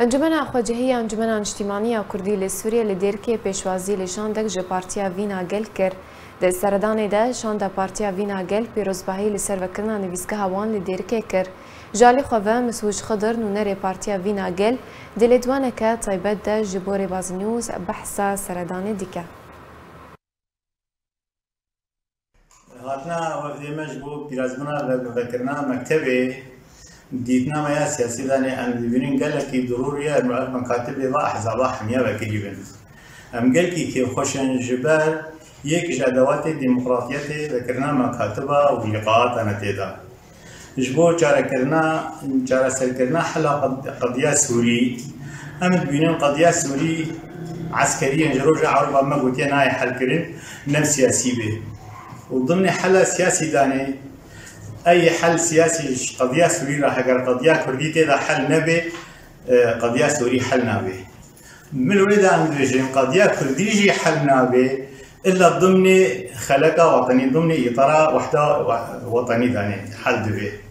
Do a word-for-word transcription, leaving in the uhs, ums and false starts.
انجمن خواجهی انجمنان اجتماعی کردی لسوریه لدرکه پیشوازی لشاندک جپارتیا وینا گل کرد. در سردان ده شانده پارتیا وینا گل پیروزباهی لسر وکرنا نویزگاه وان لدرکه کرد. جالی خواه مسوج خضر نونر پارتیا وینا گل دلدوانه که طایبت ده جبور بازنیوز بحثا سردان دیکه. هاتنا وقتی مجبور پیروزمنا وکرنا مکتبه دیتنا مایا سیاسی دانه امروزین گلکی ضروریه امروز مکاتب لاحظ لاحمیا و کجیبن. امگلکی که خوشن جبر یک جداوت دموکراتیت ذکرنا مکاتب و لقاءات نتیدا. جبر چاره کرنا چاره سر کرنا حلقه قضیه سوری. امروزین قضیه سوری عسکری انجروج عربا مگویی نای حل کردن نفسیاسی به. و ضمن حل سیاسی دانه أي حل سياسي قضية سورية راح أقرأ قضية كردية إذا حل نبي قضية سورية حل نبي من ولده أندرجين قضية كردية حل نبي إلا ضمن خلقة وطني ضمن إطار وحدة وطني ثاني حل دبي.